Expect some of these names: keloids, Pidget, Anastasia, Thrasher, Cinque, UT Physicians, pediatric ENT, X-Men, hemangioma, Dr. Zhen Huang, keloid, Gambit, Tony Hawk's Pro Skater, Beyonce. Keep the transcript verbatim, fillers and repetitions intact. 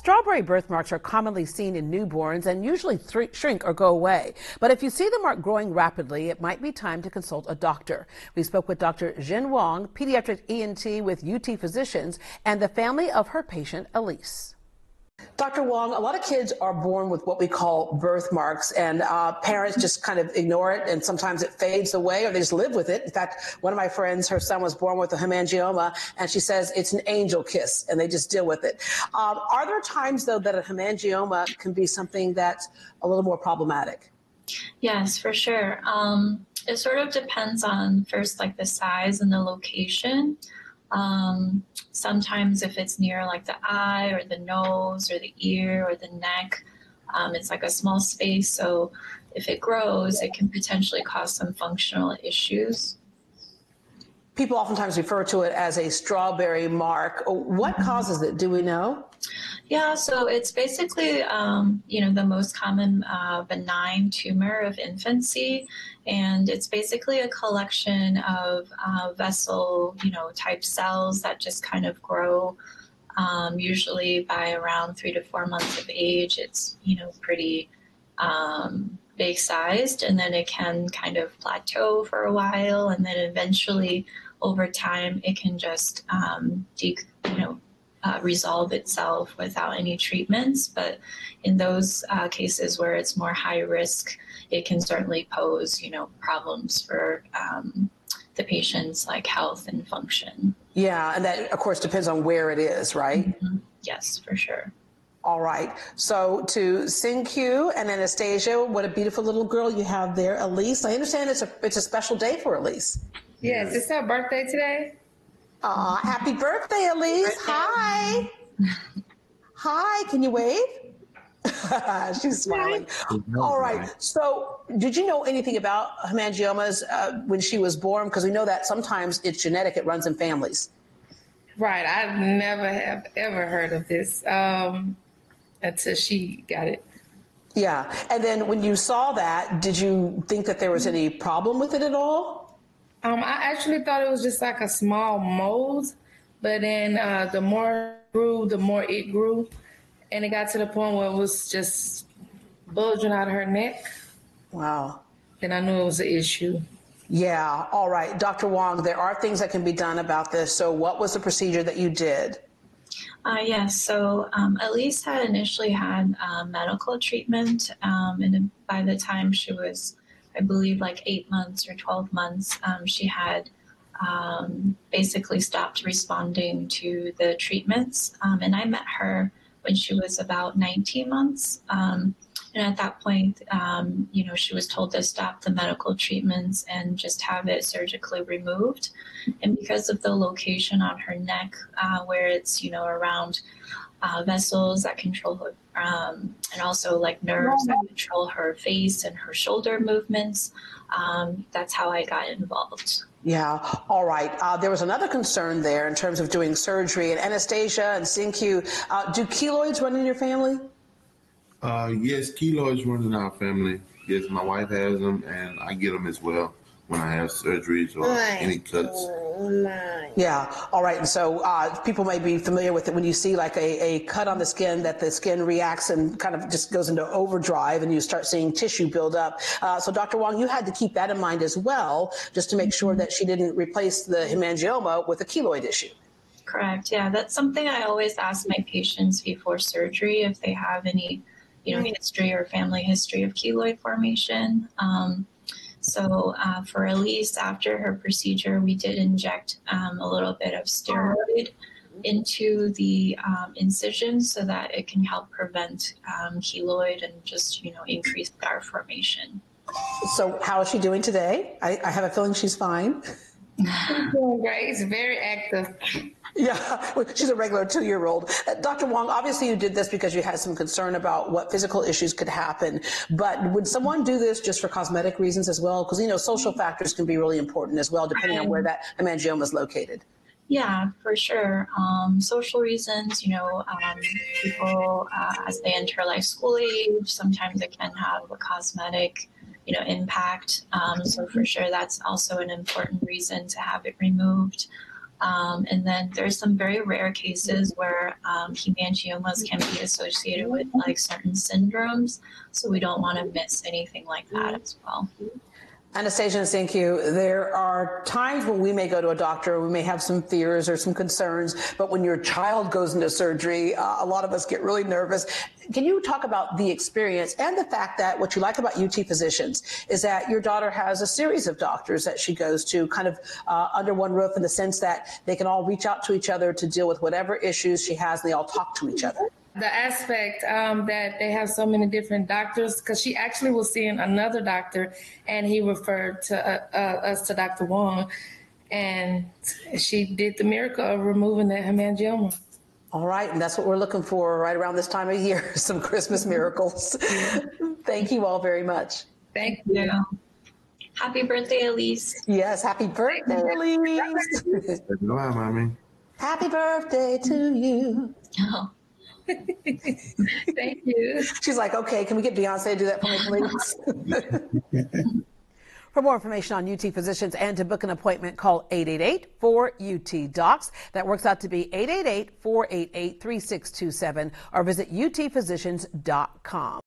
Strawberry birthmarks are commonly seen in newborns and usually shrink or go away. But if you see the mark growing rapidly, it might be time to consult a doctor. We spoke with Doctor Zhen Huang, pediatric E N T with U T Physicians, and the family of her patient, Elise. Doctor Huang, a lot of kids are born with what we call birthmarks, and uh, parents just kind of ignore it, and sometimes it fades away, or they just live with it. In fact, one of my friends, her son was born with a hemangioma, and she says it's an angel kiss, and they just deal with it. Um, are there times, though, that a hemangioma can be something that's a little more problematic? Yes, for sure. Um, it sort of depends on, first, like the size and the location. Um, sometimes if it's near like the eye or the nose or the ear or the neck, um, it's like a small space. So if it grows, it can potentially cause some functional issues. People oftentimes refer to it as a strawberry mark. What causes it? Do we know? Yeah, so it's basically, um, you know, the most common uh, benign tumor of infancy, and it's basically a collection of uh, vessel, you know, type cells that just kind of grow. Um, usually by around three to four months of age, it's, you know, pretty um, big sized, and then it can kind of plateau for a while, and then eventually, over time, it can just um, de you know uh, resolve itself without any treatments. But in those uh, cases where it's more high risk, it can certainly pose you know problems for um, the patient's like health and function. Yeah, and that of course depends on where it is, right? Mm-hmm. Yes, for sure. All right. So to Cinque and Anastasia, what a beautiful little girl you have there, Elise. I understand it's a it's a special day for Elise. Yes, it's her birthday today. Uh, happy birthday, Elise. Birthday. Hi. Hi. Can you wave? She's smiling. All right. So did you know anything about hemangiomas uh, when she was born? Because we know that sometimes it's genetic. It runs in families. Right. I've never have ever heard of this um, until she got it. Yeah. And then when you saw that, did you think that there was any problem with it at all? Um, I actually thought it was just like a small mold, but then uh, the more it grew, the more it grew. And it got to the point where it was just bulging out of her neck. Wow. Then I knew it was an issue. Yeah. All right. Doctor Huang, there are things that can be done about this. So what was the procedure that you did? Uh, yes. Yeah, so um, Elise had initially had uh, medical treatment, um, and by the time she was, I believe, like eight months or twelve months, um, she had um, basically stopped responding to the treatments. Um, and I met her when she was about nineteen months. Um, and at that point, um, you know, she was told to stop the medical treatments and just have it surgically removed. And because of the location on her neck, uh, where it's, you know, around uh, vessels that control her, um, and also like nerves that control her face and her shoulder movements, um, that's how I got involved. Yeah. All right. Uh, there was another concern there in terms of doing surgery. And Anastasia and Cinque, uh, do keloids run in your family? Uh, yes, keloids run in our family. Yes, my wife has them, and I get them as well when I have surgeries or any cuts. Yeah. All right. And so uh, people may be familiar with it when you see like a, a cut on the skin that the skin reacts and kind of just goes into overdrive and you start seeing tissue build up. Uh, so Doctor Huang, you had to keep that in mind as well, just to make sure that she didn't replace the hemangioma with a keloid issue. Correct. Yeah. That's something I always ask my patients before surgery, if they have any, you know, history or family history of keloid formation. Um, So uh, for Elise, after her procedure, we did inject um, a little bit of steroid into the um, incision so that it can help prevent um, keloid and just, you know, increase scar formation. So how is she doing today? I, I have a feeling she's fine. She's doing great. She's very active. Yeah, well, she's a regular two-year-old. Uh, Doctor Huang, obviously you did this because you had some concern about what physical issues could happen, but would someone do this just for cosmetic reasons as well? Because, you know, social factors can be really important as well, depending on where that hemangioma is located. Yeah, for sure. Um, social reasons, you know, um, people, uh, as they enter life school age, sometimes it can have a cosmetic, you know, impact. Um, so for sure, that's also an important reason to have it removed. Um, and then there's some very rare cases where um, hemangiomas can be associated with like certain syndromes. So we don't want to miss anything like that as well. Anastasia and Cinque, there are times when we may go to a doctor, we may have some fears or some concerns, but when your child goes into surgery, uh, a lot of us get really nervous. Can you talk about the experience and the fact that what you like about U T Physicians is that your daughter has a series of doctors that she goes to kind of uh, under one roof, in the sense that they can all reach out to each other to deal with whatever issues she has, and they all talk to each other? The aspect um, that they have so many different doctors, because she actually was seeing another doctor and he referred to uh, uh, us to Doctor Huang, and she did the miracle of removing the hemangioma. All right, and that's what we're looking for right around this time of year, some Christmas miracles. Thank you all very much. Thank you. Happy birthday, Elise. Yes, happy birthday, Elise. Goodbye, Mommy. Happy birthday to you. Oh. Thank you. She's like, okay, can we get Beyonce to do that for me, please? For more information on U T Physicians and to book an appointment, call eight eight eight, four U T docs. That works out to be eight eight eight, four eight eight, three six two seven, or visit U T physicians dot com.